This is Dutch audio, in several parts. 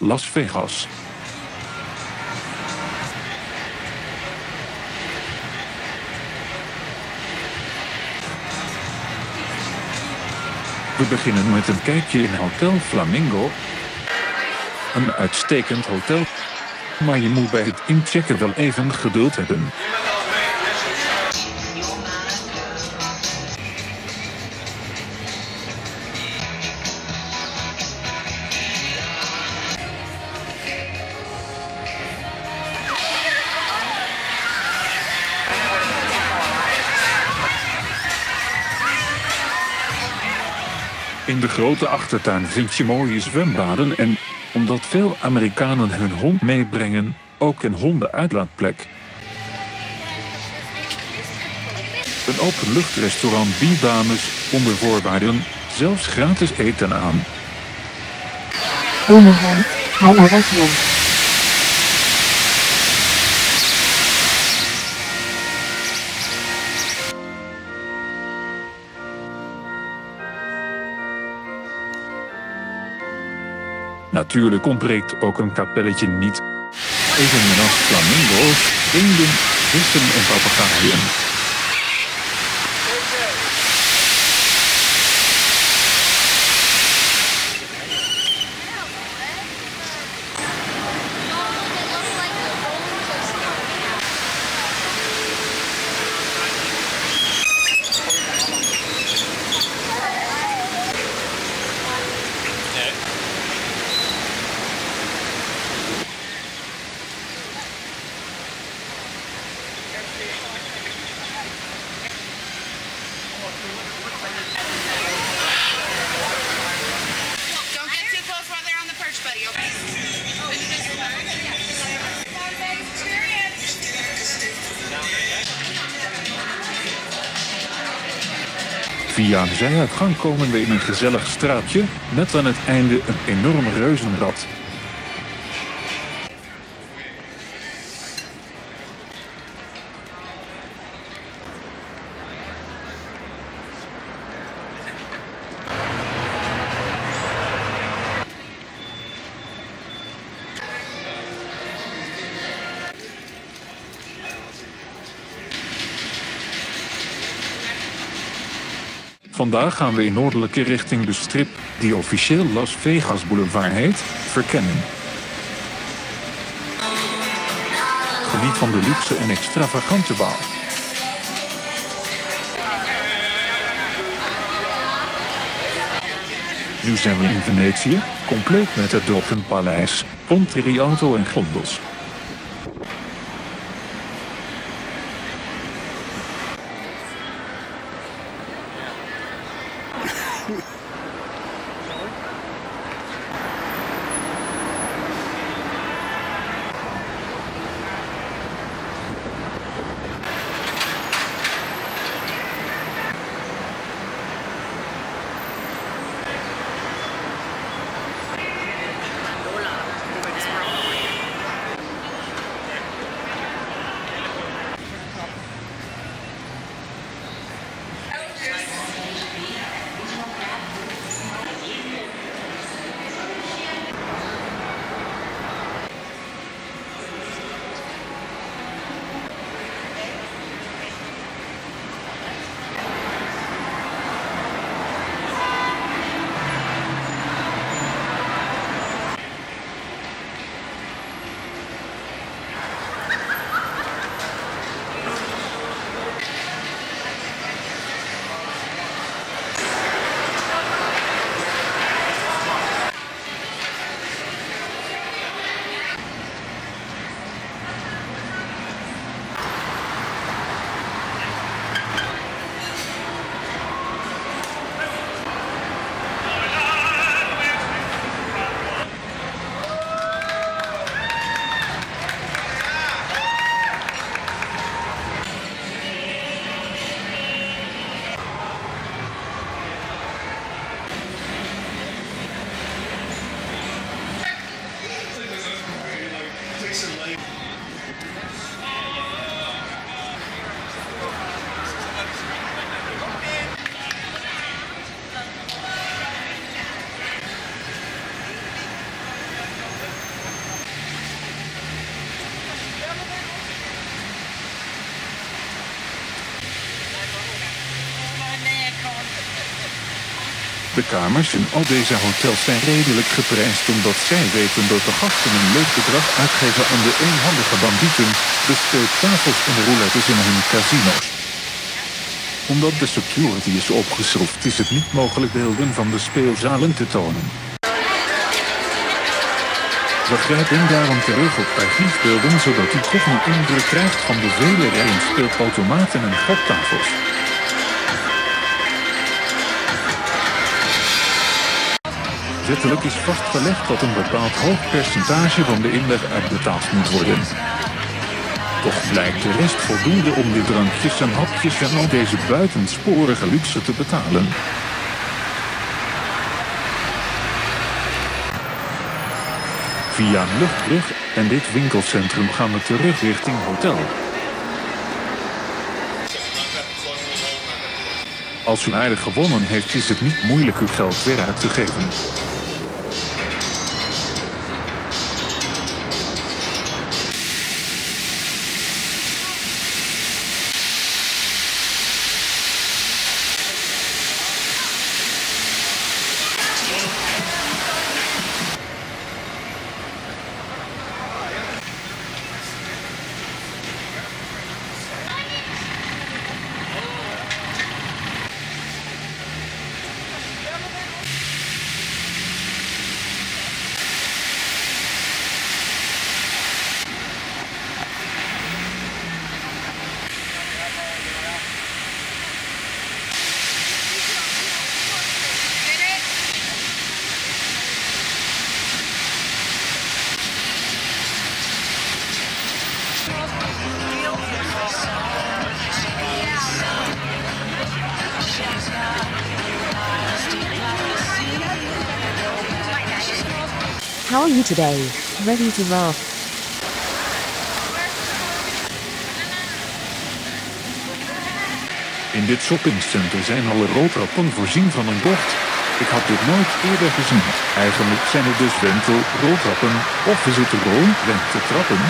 Las Vegas. We beginnen met een kijkje in Hotel Flamingo. Een uitstekend hotel. Maar je moet bij het inchecken wel even geduld hebben. In de grote achtertuin vind je mooie zwembaden en, omdat veel Amerikanen hun hond meebrengen, ook een hondenuitlaatplek. Een openluchtrestaurant biedt dames, onder voorwaarden, zelfs gratis eten aan. Ome hond, hou maar weg jongen. Natuurlijk ontbreekt ook een kapelletje niet. Evenals flamingo's, eenden, vissen en papegaaien. Via een zijuitgang komen we in een gezellig straatje, net aan het einde een enorm reuzenrad. Vandaag gaan we in noordelijke richting de Strip, die officieel Las Vegas Boulevard heet, verkennen. Geniet van de luxe en extravagante bouw. Nu zijn we in Venetië, compleet met het Dolfijnpaleis, Ponte Rialto en gondels. De kamers in al deze hotels zijn redelijk geprijsd omdat zij weten dat de gasten een leuk bedrag uitgeven aan de eenhandige bandieten, de speeltafels en roulettes in hun casino's. Omdat de security is opgeschroefd is het niet mogelijk beelden van de speelzalen te tonen. We grijpen daarom terug op archiefbeelden zodat u toch een indruk krijgt van de vele rijen speelautomaten en goktafels. Wettelijk is vastgelegd dat een bepaald hoog percentage van de inleg uitbetaald moet worden. Toch blijkt de rest voldoende om de drankjes en hapjes en al deze buitensporige luxe te betalen. Via een luchtbrug en dit winkelcentrum gaan we terug richting hotel. Als u aardig gewonnen heeft is het niet moeilijk uw geld weer uit te geven. How are you today? Ready to laugh? In dit shoppingcenter zijn alle roodrappen voorzien van een bord. Ik had dit nooit eerder gezien. Eigenlijk zijn het dus wentelroodrappen, of we zitten gewoon wenteltrappen.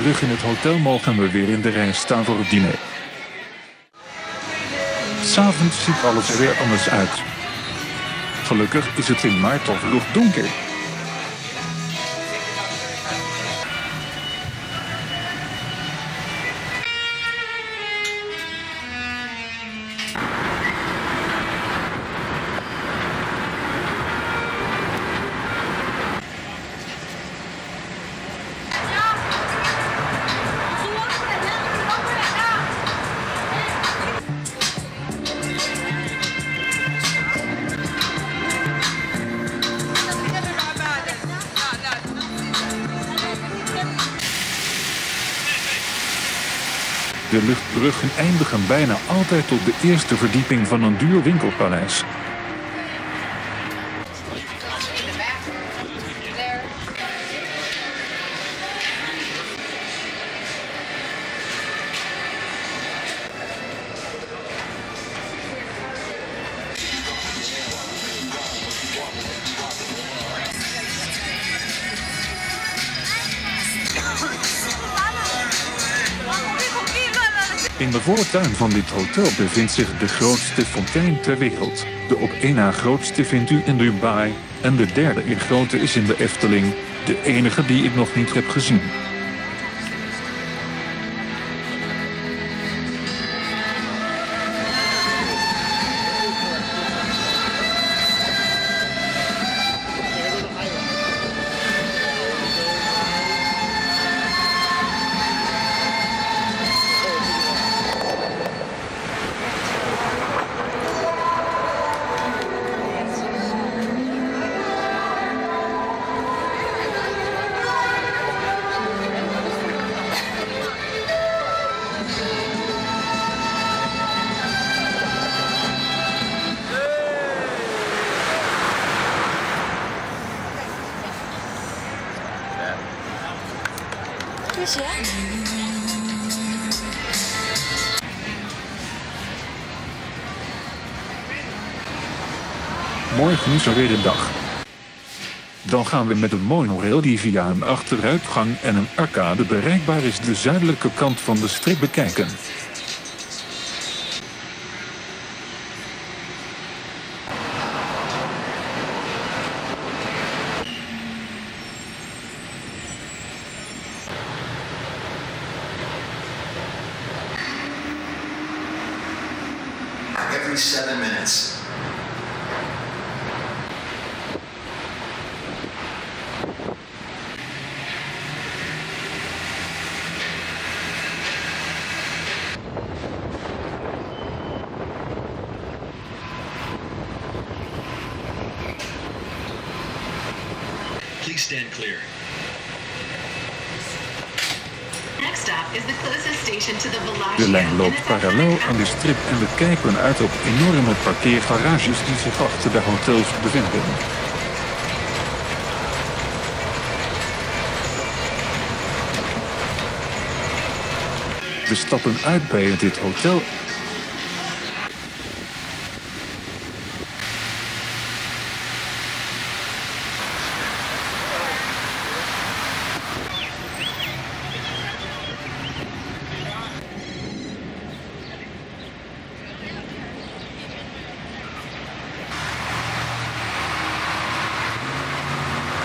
Terug in het hotel mogen we weer in de rij staan voor het diner. 'S'avonds ziet alles er weer anders uit. Gelukkig is het in maart al vroeg donker. De luchtbruggen eindigen bijna altijd op de eerste verdieping van een duur winkelpaleis. In de voortuin van dit hotel bevindt zich de grootste fontein ter wereld. De op één na grootste vindt u in Dubai, en de derde in grootte is in de Efteling, de enige die ik nog niet heb gezien. Vegas yet? Morgen is er weer een dag. Dan gaan we met een monorail die via een achteruitgang en een arcade bereikbaar is de zuidelijke kant van de strip bekijken. Every 7 minutes. Please stand clear. De lijn loopt parallel aan de strip en we kijken uit op enorme parkeergarages die zich achter de hotels bevinden. We stappen uit bij dit hotel.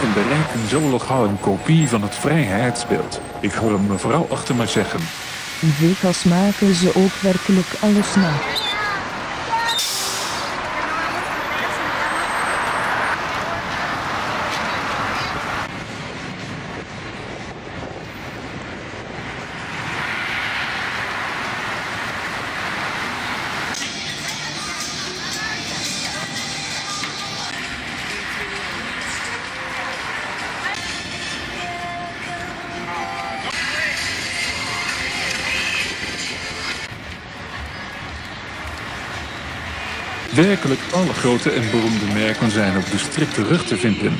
En bereiken zo nog gauw een kopie van het vrijheidsbeeld. Ik hoor een mevrouw achter me zeggen: in Vegas maken ze ook werkelijk alles na. Werkelijk alle grote en beroemde merken zijn op de strip terug te vinden.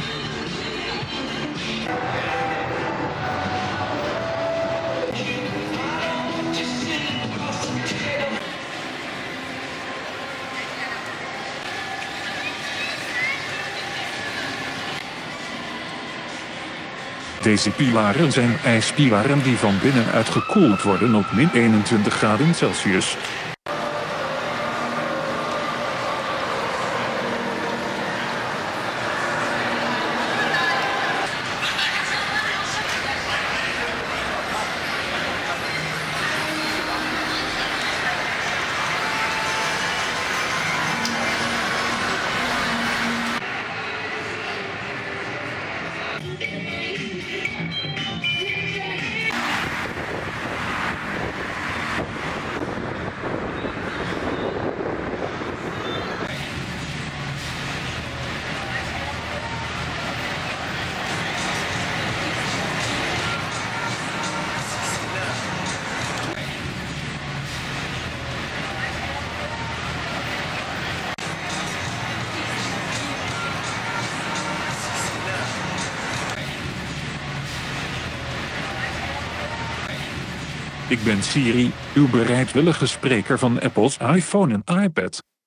Deze pilaren zijn ijspilaren die van binnenuit gekoeld worden op min 21 graden Celsius. Ik ben Siri, uw bereidwillige spreker van Apple's iPhone en iPad.